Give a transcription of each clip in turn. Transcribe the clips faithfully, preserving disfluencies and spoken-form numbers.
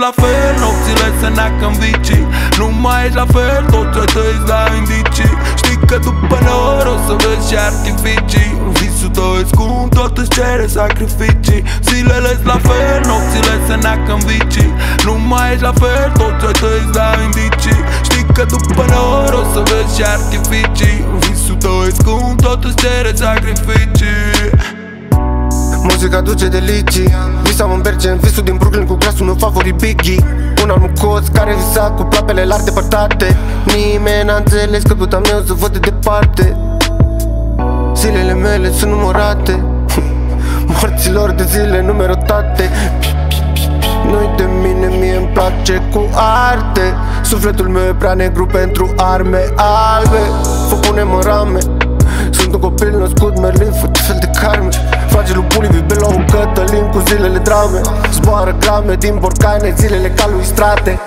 ești la fel, nopțile se neacă în bici. Nu mai ești la fel, tot ce trăiești la indicii. Știi că după nori o să vezi și artificii. Visul tău e scump, tot îți cere sacrificii. Zilele-s la fel, nopțile se neacă în bici. Nu mai ești la fel, tot ce trăiești la indicii. Știi că după nori o să vezi și artificii. Visul tău e scump, tot îți cere sacrificii. Muzica duce delicii, visam în Bergen, visul din Brooklyn cu glasul meu favorit Biggie. Un armucoț care visa cu ploapele larg depărtate. Nimeni n-a înțeles că putam eu să văd de departe. Zilele mele sunt numărate, morților de zile numerotate. Nu-i de mine, mie-mi place cu arte. Sufletul meu e prea negru pentru arme albe. Vă punem în rame, sunt un copil născut Merlin, fă ce fel de carme. Fragilul pulii, bibeloul Cătălin cu zilele drame. Zboară grame din borcane, zilele ca lui Strate.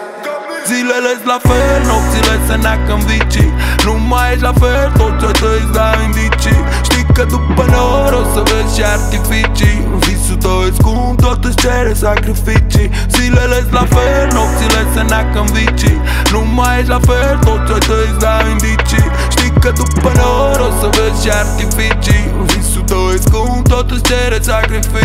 Zilele-s la fel, nopțile se neacă în vicii. Nu mai ești la fel, tot ce trăiești la indicii. Știi că după nori o să vezi și artificii. Visul tău e scump, tot îți cere sacrificii. Zilele-s la fel, nopțile se neacă în vicii. Nu mai ești la fel, tot ce trăiești la indicii. Știi că după nori o să vezi și artificii. Visul tău e scump, tot îți cere sacrificii.